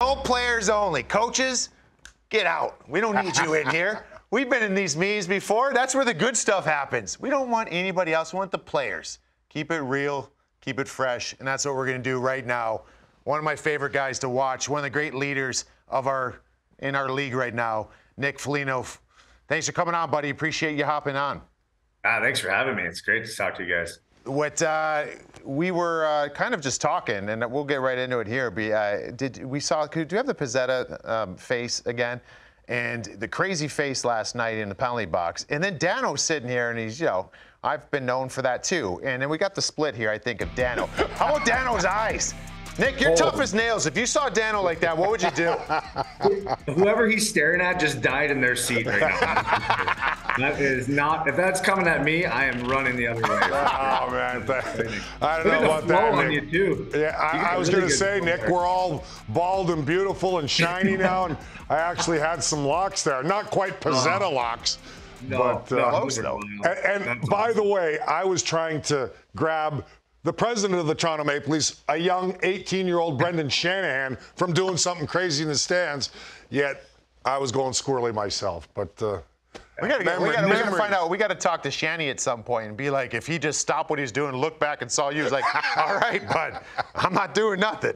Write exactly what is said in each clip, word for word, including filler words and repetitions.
All players only. Coaches, get out. We don't need you in here. We've been in these meetings before. That's where the good stuff happens. We don't want anybody else. We want the players. Keep it real. Keep it fresh. And that's what we're going to do right now. One of my favorite guys to watch. One of the great leaders of our in our league right now, Nick Foligno. Thanks for coming on, buddy. Appreciate you hopping on. Ah, thanks for having me. It's great to talk to you guys. What uh, we were uh, kind of just talking, and we'll get right into it here. But, uh, did we saw? Do you have the Pezzetta um, face again, and the crazy face last night in the penalty box, and then Dano's sitting here, and he's, you know, I've been known for that too. And then we got the split here. I think of Dano. How about Dano's eyes? Nick, you're oh. tough as nails. If you saw Dano like that, what would you do? Whoever he's staring at just died in their seat right now. That is not. If that's coming at me, I am running the other way. Oh man, I don't know about that. On you too. Yeah, I, I was really going to say, Nick, we're all bald and beautiful and shiny now, and I actually had some locks there. Not quite Pezzetta uh, locks, no, but no, uh, those, no. And, and by the way, I was trying to grab the president of the Toronto Maple Leafs, a young eighteen-year-old Brendan Shanahan, from doing something crazy in the stands. Yet I was going squirrely myself, but. Uh, We gotta, memory, we, gotta, we gotta find out. We gotta talk to Shanny at some point and be like, if he just stopped what he's doing, look back and saw you, he's like, all right, bud, I'm not doing nothing.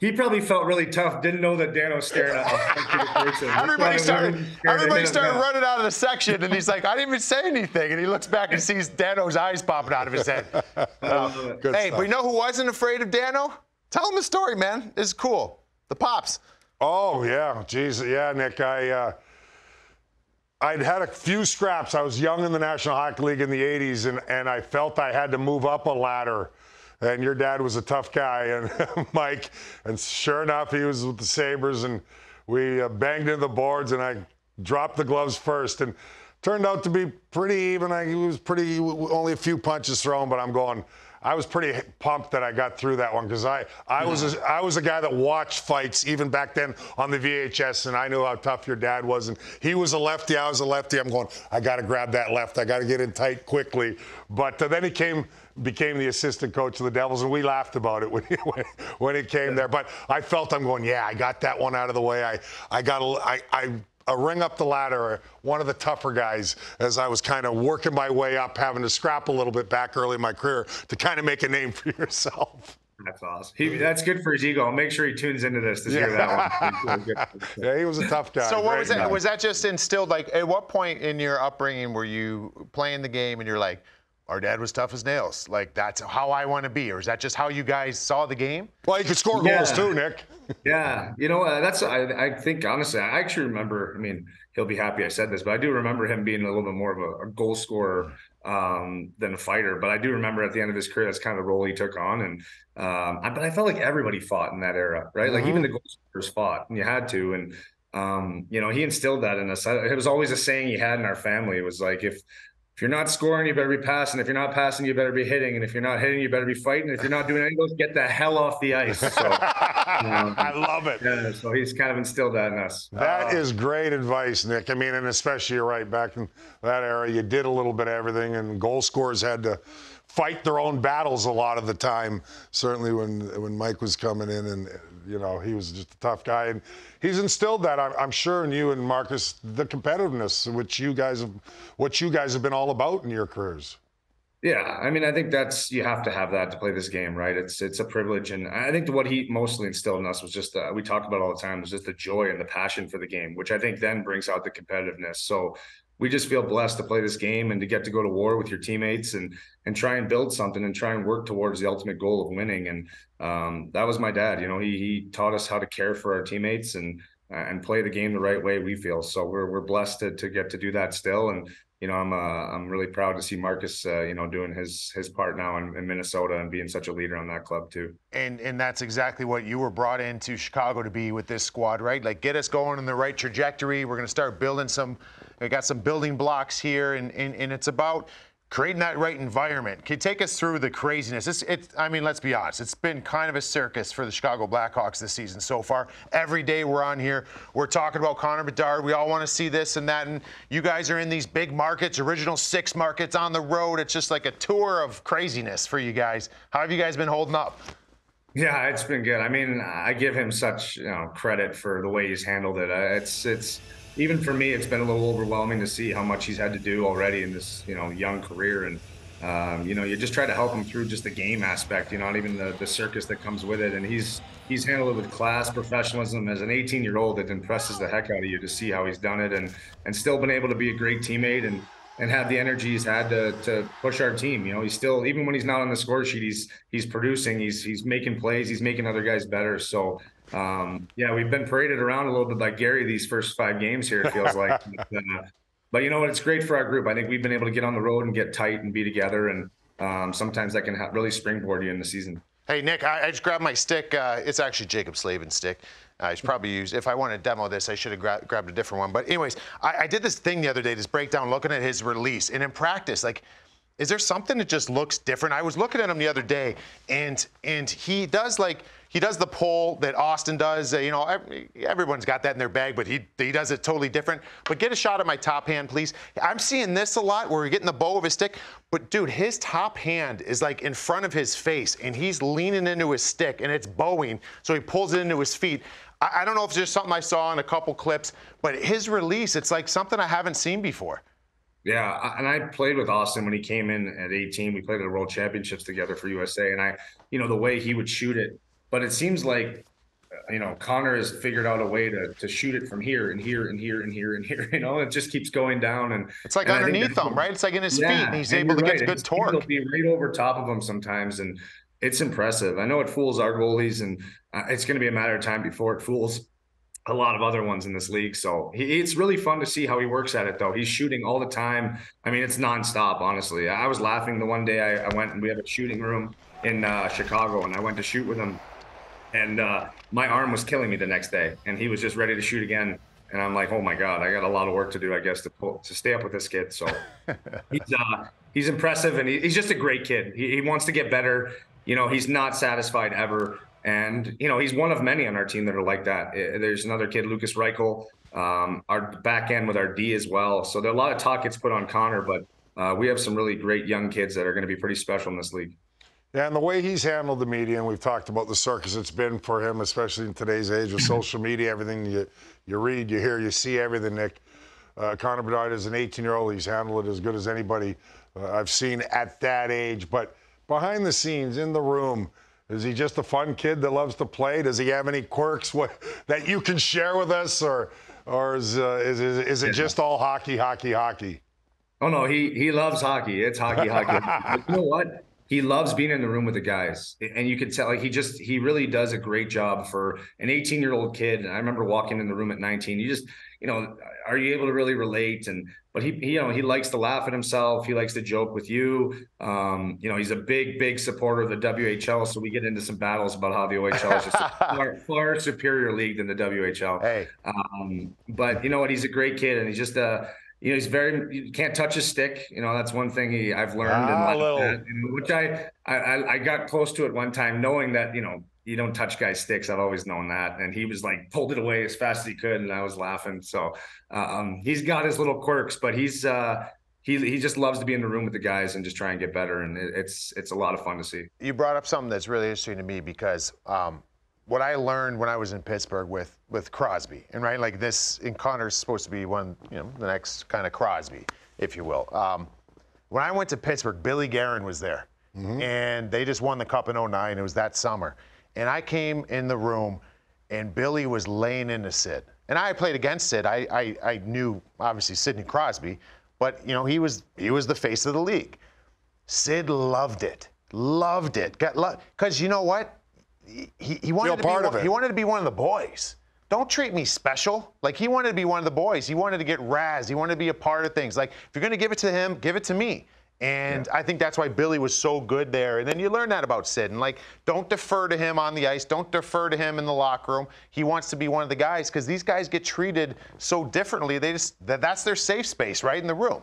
He probably felt really tough. Didn't know that Dano stared at him. Everybody started, everybody started running out of the section, and he's like, I didn't even say anything. And he looks back and sees Dano's eyes popping out of his head. Uh, hey, but you know who wasn't afraid of Dano? Tell him the story, man. This is cool. The Pops. Oh yeah, geez, yeah, Nick. I. Uh, I'd had a few scraps. I was young in the National Hockey League in the eighties, and, and I felt I had to move up a ladder. And your dad was a tough guy, and Mike, and sure enough, he was with the Sabres, and we uh, banged into the boards, and I dropped the gloves first. And turned out to be pretty even. I, it was pretty, only a few punches thrown, but I'm going, I was pretty pumped that I got through that one, because I, I, yeah. was a, I was a guy that watched fights even back then on the V H S, and I knew how tough your dad was. And he was a lefty. I was a lefty. I'm going, I got to grab that left. I got to get in tight quickly. But uh, then he came, became the assistant coach of the Devils, and we laughed about it when, he, when, when it came yeah. there. But I felt I'm going, yeah, I got that one out of the way. I, I got a, I, I, a ring up the ladder, one of the tougher guys, as I was kind of working my way up, having to scrap a little bit back early in my career to kind of make a name for yourself. That's awesome. He, that's good for his ego. I'll make sure he tunes into this to yeah. hear that one. Yeah, he was a tough guy. So what was that? Guy. Was that just instilled? Like, at what point in your upbringing were you playing the game and you're like, our dad was tough as nails. Like, that's how I want to be. Or is that just how you guys saw the game? Well, you could score yeah. goals too, Nick. Yeah. You know, uh, that's, I, I think, honestly, I actually remember, I mean, he'll be happy I said this, but I do remember him being a little bit more of a, a goal scorer um, than a fighter. But I do remember at the end of his career, that's kind of the role he took on. And um, I, but I felt like everybody fought in that era, right? Mm-hmm. Like, even the goal scorers fought, and you had to. And, um, you know, he instilled that in us. I, it was always a saying he had in our family. It was like, if, If you're not scoring, you better be passing. If you're not passing, you better be hitting. And if you're not hitting, you better be fighting. If you're not doing any of those, get the hell off the ice. So, um, I love it. Yeah, so he's kind of instilled that in us. That uh, is great advice, Nick. I mean, and especially, you're right, back in that era, you did a little bit of everything, and goal scorers had to fight their own battles a lot of the time, certainly when, when Mike was coming in, and, you know, he was just a tough guy. And he's instilled that, I'm, I'm sure, in you and Marcus, the competitiveness, which you guys have, what you guys have been all about in your careers. Yeah, I mean, I think that's, you have to have that to play this game, right? It's it's a privilege. And I think what he mostly instilled in us was just, uh, we talk about it all the time, was just the joy and the passion for the game, which I think then brings out the competitiveness. So we just feel blessed to play this game and to get to go to war with your teammates and and try and build something and try and work towards the ultimate goal of winning. And um, that was my dad. You know, he he taught us how to care for our teammates and uh, and play the game the right way, we feel. So we're we're blessed to to get to do that still. And you know, I'm uh, I'm really proud to see Marcus, uh, you know, doing his his part now in, in Minnesota and being such a leader on that club too. And and that's exactly what you were brought into Chicago to be with this squad, right? Like, get us going in the right trajectory. We're going to start building some. We got some building blocks here, and, and, and it's about creating that right environment. Can you take us through the craziness? It's, it's, I mean, let's be honest. It's been kind of a circus for the Chicago Blackhawks this season so far. Every day we're on here, we're talking about Connor Bedard. We all want to see this and that, and you guys are in these big markets, original six markets on the road. It's just like a tour of craziness for you guys. How have you guys been holding up? Yeah, it's been good. I mean, I give him such, you know, credit for the way he's handled it. It's it's even for me, it's been a little overwhelming to see how much he's had to do already in this, you know, young career. And um, you know, you just try to help him through just the game aspect, you know, not even the, the circus that comes with it. And he's he's handled it with class, professionalism. As an eighteen-year-old, it impresses the heck out of you to see how he's done it, and and still been able to be a great teammate and. and have the energy he's had to, to push our team. You know, he's still, even when he's not on the score sheet, he's he's producing, he's he's making plays, he's making other guys better. So, um, yeah, we've been paraded around a little bit like Gary these first five games here, it feels like. but, uh, but, you know what, it's great for our group. I think we've been able to get on the road and get tight and be together, and um, sometimes that can ha- really springboard you in the season. Hey, Nick, I, I just grabbed my stick. Uh, it's actually Jacob Slavin's stick. I should probably use, if I want to demo this, I should have gra- grabbed a different one. But anyways, I, I did this thing the other day, this breakdown, looking at his release. And in practice, like, is there something that just looks different? I was looking at him the other day, and and he does, like, he does the pull that Austin does. Uh, you know, every, everyone's got that in their bag, but he he does it totally different. But get a shot of my top hand, please. I'm seeing this a lot where we're getting the bow of his stick. But, dude, his top hand is, like, in front of his face, and he's leaning into his stick, and it's bowing, so he pulls it into his feet. I don't know if it's just something I saw in a couple clips, but his release, it's like something I haven't seen before. Yeah, and I played with Austin when he came in at eighteen. We played at the World Championships together for U S A, and I, you know, the way he would shoot it. But it seems like, you know, Connor has figured out a way to to shoot it from here and here and here and here and here. You know, it just keeps going down. And it's like and underneath him, right? It's like in his yeah, feet, and he's and able to right. get good torque. He'll be right over top of him sometimes, and it's impressive. I know it fools our goalies, and uh, it's going to be a matter of time before it fools a lot of other ones in this league. So he, it's really fun to see how he works at it, though. He's shooting all the time. I mean, it's nonstop, honestly. I was laughing the one day I, I went, and we had a shooting room in uh, Chicago, and I went to shoot with him. And uh, my arm was killing me the next day, and he was just ready to shoot again. And I'm like, oh, my God, I got a lot of work to do, I guess, to pull, to stay up with this kid. So he's, uh, he's impressive, and he, he's just a great kid. He, he wants to get better. You know, he's not satisfied ever. And, you know, he's one of many on our team that are like that. There's another kid, Lucas Reichel, um, our back end with our D as well. So there are a lot of talk gets put on Connor, but uh, we have some really great young kids that are going to be pretty special in this league. Yeah, and the way he's handled the media, and we've talked about the circus it's been for him, especially in today's age with social media, everything you, you read, you hear, you see everything, Nick. Uh, Connor Bedard is an eighteen-year-old. He's handled it as good as anybody uh, I've seen at that age. But behind the scenes, in the room, is he just a fun kid that loves to play? Does he have any quirks what, that you can share with us, or or is uh, is, is is it just all hockey, hockey, hockey? Oh no, he he loves hockey. It's hockey, hockey. hockey. You know what? He loves being in the room with the guys, and you could tell, like, he just he really does a great job for an eighteen-year-old kid. And I remember walking in the room at nineteen. You just, you know, are you able to really relate? And but he, he, you know, he likes to laugh at himself. He likes to joke with you. Um, you know, he's a big, big supporter of the W H L. So we get into some battles about how the O H L is just a far, far superior league than the W H L. Hey, um, but you know what? He's a great kid, and he's just a. You know, he's very, you can't touch his stick. You know, that's one thing he, I've learned. Ah, and like that, and which I, I, I got close to it one time, knowing that, you know, you don't touch guys' sticks. I've always known that. And he was like, pulled it away as fast as he could. And I was laughing. So um, he's got his little quirks, but he's, uh, he, he just loves to be in the room with the guys and just try and get better. And it, it's, it's a lot of fun to see. You brought up something that's really interesting to me because, um, what I learned when I was in Pittsburgh with, with Crosby, and right, like this, and Connor's supposed to be one, you know, the next kind of Crosby, if you will. Um, when I went to Pittsburgh, Billy Guerin was there, mm-hmm. and they just won the Cup in oh nine. It was that summer. And I came in the room, and Billy was laying into Sid. And I played against Sid. I, I, I knew, obviously, Sidney Crosby, but, you know, he was he was the face of the league. Sid loved it, loved it. Got lo- 'cause you know what? He, he, wanted to be one, he wanted to be one of the boys. Don't treat me special. Like, he wanted to be one of the boys. He wanted to get razzed. He wanted to be a part of things. Like, if you're going to give it to him, give it to me. And yeah. I think that's why Billy was so good there. And then you learn that about Sid. And, like, don't defer to him on the ice. Don't defer to him in the locker room. He wants to be one of the guys because these guys get treated so differently. They just that, that's their safe space, right, in the room. one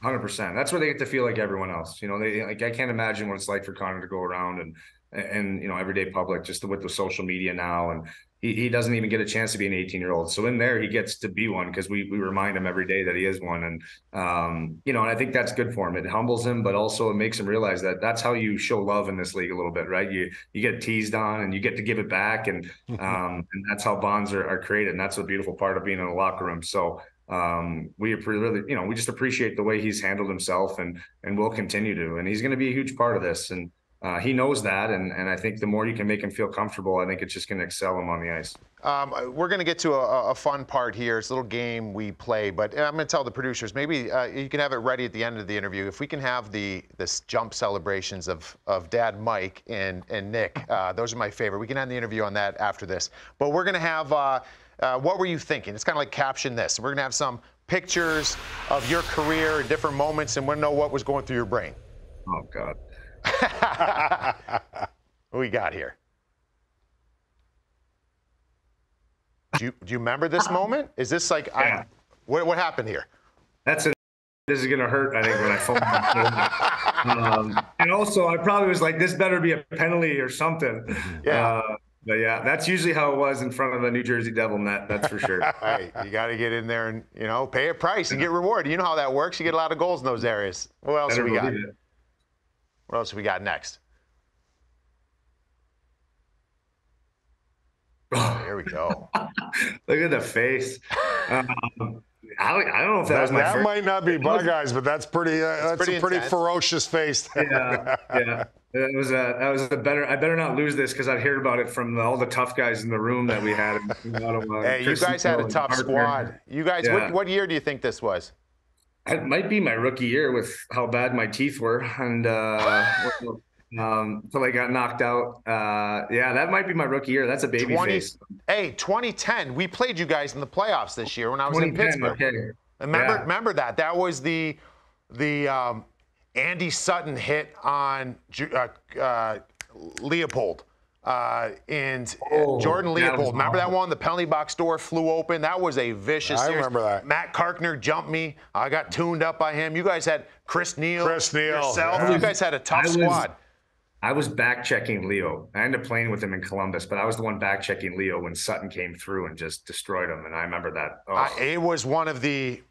hundred percent. That's where they get to feel like everyone else. You know, they like I can't imagine what it's like for Connor to go around and – and, you know, everyday public just with the social media now. And he, he doesn't even get a chance to be an eighteen year old. So in there, he gets to be one because we, we remind him every day that he is one. And, um, you know, and I think that's good for him. It humbles him, but also it makes him realize that that's how you show love in this league a little bit, right? You, you get teased on and you get to give it back. And, um, and that's how bonds are, are created. And that's the beautiful part of being in the locker room. So, Um, we really, you know, we just appreciate the way he's handled himself and, and will continue to, and he's going to be a huge part of this. And, uh, he knows that. And, and I think the more you can make him feel comfortable, I think it's just going to excel him on the ice. Um, we're going to get to a, a fun part here. It's a little game we play, but I'm going to tell the producers, maybe uh, you can have it ready at the end of the interview. If we can have the this jump celebrations of, of Dad Mike and, and Nick, uh, those are my favorite. We can end the interview on that after this, but we're going to have, uh, Uh, what were you thinking? It's kind of like caption this. We're going to have some pictures of your career, different moments, and we know what was going through your brain. Oh, God. What we got here? Do you, do you remember this uh, moment? Is this like, yeah. I, what, what happened here? That's it. This is going to hurt, I think, when I phone. um, and also, I probably was like, this better be a penalty or something. Yeah. Uh, But yeah, that's usually how it was in front of a New Jersey Devil net, that's for sure. Right, you got to get in there and, you know, pay a price and get rewarded. You know how that works. You get a lot of goals in those areas. What else have we got? It. What else have we got next? There we go. Look at the face. Um, I don't, I don't know if that, that was my. That first. Might not be bug eyes, but that's pretty. Uh, that's pretty a intense. Pretty ferocious face. Yeah, yeah. That was a. That was a better. I better not lose this because I've heard about it from the, all the tough guys in the room that we had. In, in Ottawa. Hey, Chris you guys Neil had a tough Karkner. Squad. You guys, yeah. what, what year do you think this was? It might be my rookie year with how bad my teeth were, and uh, um, until I got knocked out. Uh, yeah, that might be my rookie year. That's a baby face. Hey, twenty ten. We played you guys in the playoffs this year when I was in Pittsburgh. Okay. Remember, yeah. remember that. That was the the. Um, Andy Sutton hit on uh, uh, Leopold uh, and oh, Jordan Leopold. Remember that one? The penalty box door flew open. That was a vicious I series. Remember that. Matt Karkner jumped me. I got tuned up by him. You guys had Chris Neil. Chris Neil. Yourself. Was, you guys had a tough I was, squad. I was back-checking Leo. I ended up playing with him in Columbus, but I was the one back-checking Leo when Sutton came through and just destroyed him, and I remember that. Oh. I, it was one of the...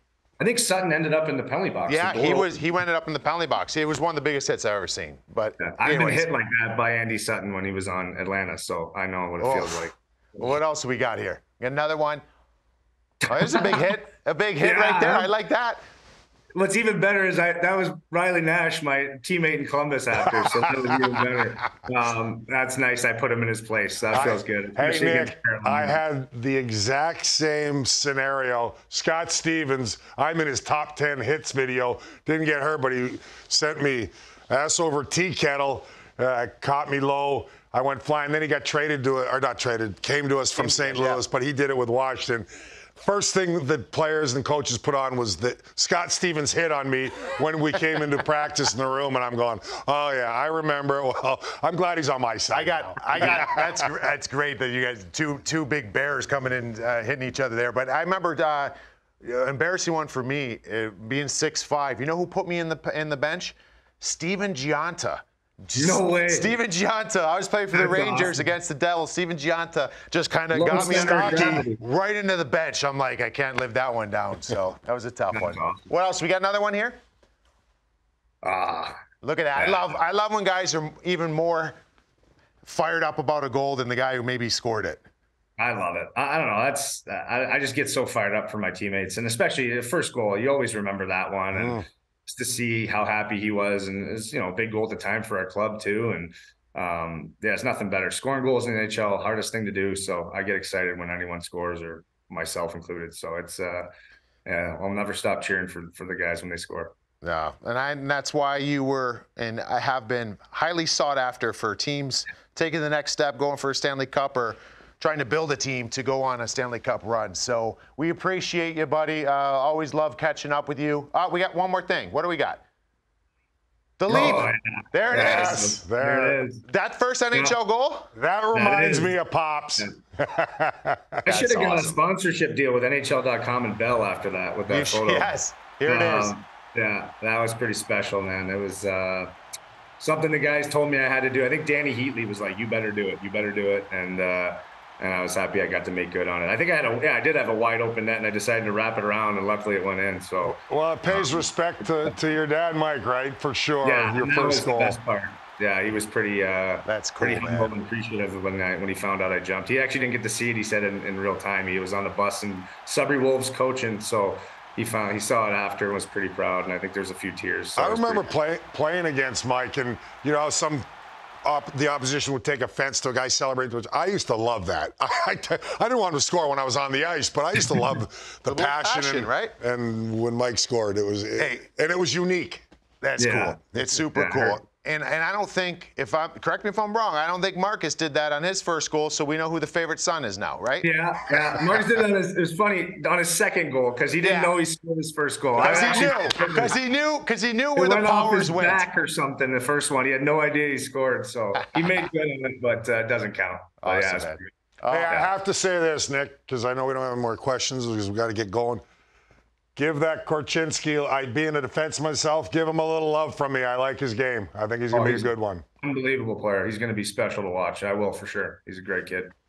I think Sutton ended up in the penalty box. Yeah, he was. He ended up in the penalty box. It was one of the biggest hits I've ever seen. But yeah, I've been hit like that by Andy Sutton when he was on Atlanta, so I know what it oh. feels like. What else we got here? Got another one. Oh, there's a big hit. A big hit yeah, right there. I like that. What's even better is I, that was Riley Nash, my teammate in Columbus after, so that was even better. Um, that's nice. I put him in his place. That feels I, good. Hey, Nick, I had the exact same scenario. Scott Stevens, I'm in his top ten hits video. Didn't get hurt, but he sent me ass over tea kettle, uh, caught me low. I went flying. Then he got traded to – or not traded, came to us from Saint Yeah. Louis, but he did it with Washington. First thing that players and coaches put on was that Scott Stevens hit on me when we came into practice in the room, and I'm going, oh yeah, I remember. Well, I'm glad he's on my side. I got, now. I got. That's that's great that you guys two two big bears coming in uh, hitting each other there. But I remember uh, embarrassing one for me uh, being six five. You know who put me in the in the bench? Steven Gionta. No way. Steven Gionta. I was playing for the That's Rangers awesome. Against the Devils. Steven Gionta just kind of got me in right into the bench. I'm like, I can't live that one down. So that was a tough That's one. Awesome. What else? We got another one here? Ah, uh, look at that. Yeah. I love I love when guys are even more fired up about a goal than the guy who maybe scored it. I love it. I, I don't know. That's I, I just get so fired up for my teammates. And especially the first goal, you always remember that one. And mm. to see how happy he was, and it's, you know, a big goal at the time for our club too. And um yeah, it's nothing better. Scoring goals in the N H L, hardest thing to do. So I get excited when anyone scores, or myself included. So it's uh yeah, I'll never stop cheering for for the guys when they score. Yeah, and I and that's why you were and I have been highly sought after for teams taking the next step, going for a Stanley Cup, or trying to build a team to go on a Stanley Cup run. So we appreciate you, buddy. Uh, always love catching up with you. Oh, we got one more thing. What do we got? The leap. Oh, yeah. There it yes. is. There, there it is. That first N H L yeah. goal? That reminds that me of Pops. I should have awesome. Got a sponsorship deal with N H L dot com and Bell after that with that you photo. Should, yes. Here um, it is. Yeah, that was pretty special, man. It was uh, something the guys told me I had to do. I think Danny Heatley was like, you better do it. You better do it. And, uh, and I was happy I got to make good on it. I think I had a, yeah, I did have a wide open net, and I decided to wrap it around, and luckily it went in. So well, it pays um, respect to, to your dad, Mike, right? For sure. Yeah, your first goal. Best part. Yeah, he was pretty. Uh, That's cool, pretty humble and appreciative when I, when he found out I jumped. He actually didn't get to see it. He said in, in real time. He was on the bus and Sudbury Wolves coaching, so he found he saw it after and was pretty proud. And I think there's a few tears. So I remember play, playing against Mike, and you know some. Op, the opposition would take offense to a guy celebrating, which I used to love that. I, I, I didn't want to score when I was on the ice, but I used to love the, the passion, passion and, right? And when Mike scored, it was it, hey, and it was unique. That's yeah. cool. It's super yeah. cool. And and I don't think if I'm correct me if I'm wrong, I don't think Marcus did that on his first goal, so we know who the favorite son is now, right? Yeah, yeah. Marcus did that. It was funny on his second goal because he didn't yeah. know he scored his first goal. Because he knew, because he knew, because he knew where it the went powers off his went. Back or something. The first one, he had no idea he scored, so he made good on it, but uh, doesn't count. Awesome, yeah, man. Oh, hey, yeah. I have to say this, Nick, because I know we don't have any more questions because we got to get going. Give that Korchinski, I being a defense myself, give him a little love from me. I like his game. I think he's going to oh, be a good one. Unbelievable player. He's going to be special to watch. I will for sure. He's a great kid.